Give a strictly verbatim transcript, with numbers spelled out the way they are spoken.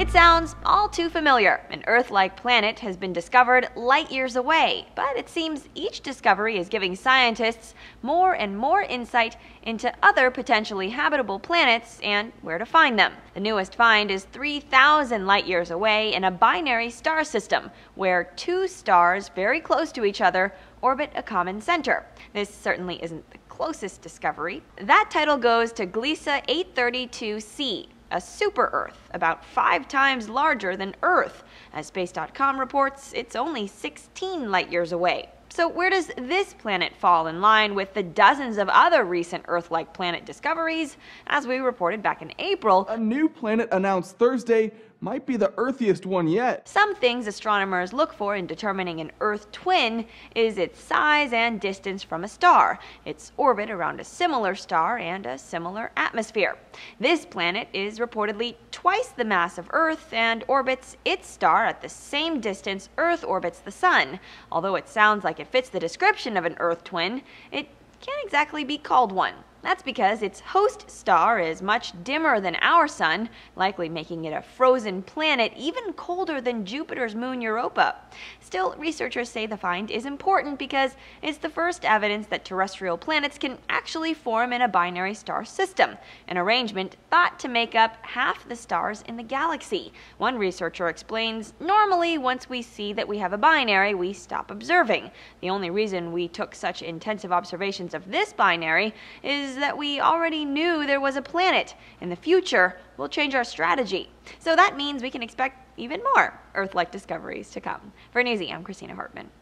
It sounds all too familiar. An Earth-like planet has been discovered light years away, but it seems each discovery is giving scientists more and more insight into other potentially habitable planets and where to find them. The newest find is three thousand light years away in a binary star system, where two stars very close to each other orbit a common center. This certainly isn't the closest discovery. That title goes to Gliese eight thirty-two c, a super-Earth about five times larger than Earth. As Space dot com reports, it's only sixteen light-years away. So where does this planet fall in line with the dozens of other recent Earth-like planet discoveries? As we reported back in April, a new planet announced Thursday might be the earthiest one yet. Some things astronomers look for in determining an Earth twin is its size and distance from a star, its orbit around a similar star, and a similar atmosphere. This planet is reportedly twice the mass of Earth and orbits its star at the same distance Earth orbits the Sun. Although it sounds like it fits the description of an Earth twin, it can't exactly be called one. That's because its host star is much dimmer than our Sun, likely making it a frozen planet even colder than Jupiter's moon Europa. Still, researchers say the find is important because it's the first evidence that terrestrial planets can actually form in a binary star system, an arrangement thought to make up half the stars in the galaxy. One researcher explains, normally once we see that we have a binary, we stop observing. The only reason we took such intensive observations of this binary is that we already knew there was a planet. In the future, we'll change our strategy. So that means we can expect even more Earth-like discoveries to come. For Newsy, I'm Christina Hartman.